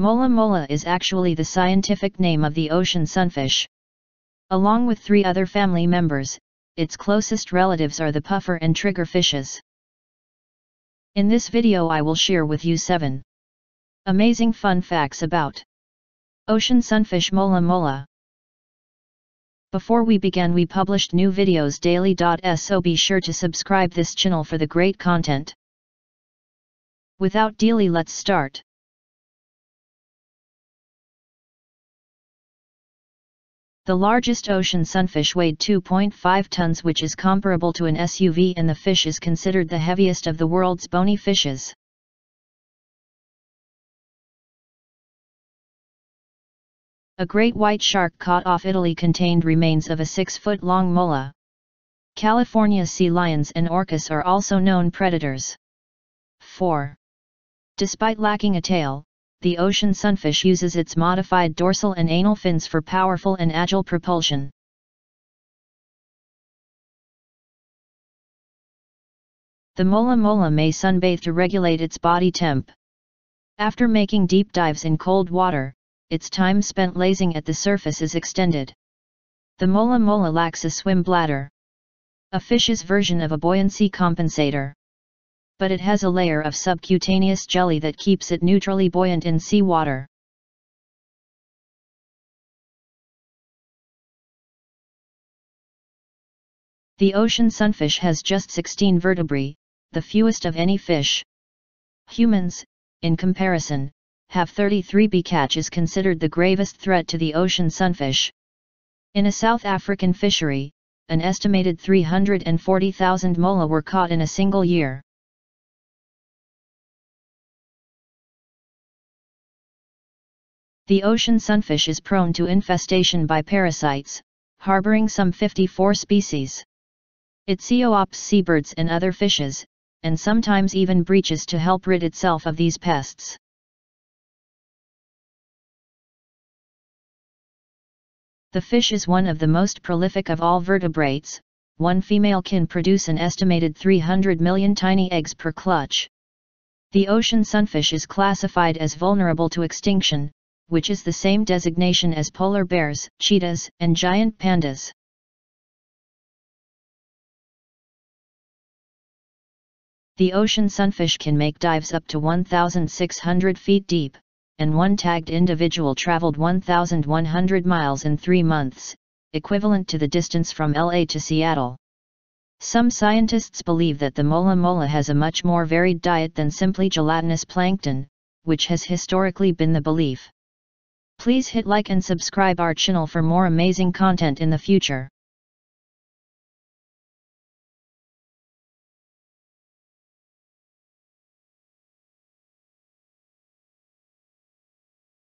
Mola Mola is actually the scientific name of the ocean sunfish. Along with three other family members, its closest relatives are the puffer and trigger fishes. In this video I will share with you 7 amazing fun facts about ocean sunfish Mola Mola. Before we began, we published new videos daily, so be sure to subscribe this channel for the great content. Without delay, let's start. The largest ocean sunfish weighed 2.5 tons, which is comparable to an SUV, and the fish is considered the heaviest of the world's bony fishes. A great white shark caught off Italy contained remains of a 6-foot-long mola. California sea lions and orcas are also known predators. 4. Despite lacking a tail, the ocean sunfish uses its modified dorsal and anal fins for powerful and agile propulsion. The Mola Mola may sunbathe to regulate its body temp. After making deep dives in cold water, its time spent lazing at the surface is extended. The Mola Mola lacks a swim bladder, a fish's version of a buoyancy compensator, but it has a layer of subcutaneous jelly that keeps it neutrally buoyant in seawater. The ocean sunfish has just 16 vertebrae, the fewest of any fish. Humans, in comparison, have 33. Catch is considered the gravest threat to the ocean sunfish. In a South African fishery, an estimated 340,000 mola were caught in a single year. The ocean sunfish is prone to infestation by parasites, harboring some 54 species. It co-opts seabirds and other fishes, and sometimes even breaches to help rid itself of these pests. The fish is one of the most prolific of all vertebrates. One female can produce an estimated 300 million tiny eggs per clutch. The ocean sunfish is classified as vulnerable to extinction, which is the same designation as polar bears, cheetahs, and giant pandas. The ocean sunfish can make dives up to 1,600 feet deep, and one tagged individual traveled 1,100 miles in 3 months, equivalent to the distance from LA to Seattle. Some scientists believe that the Mola Mola has a much more varied diet than simply gelatinous plankton, which has historically been the belief. Please hit like and subscribe our channel for more amazing content in the future.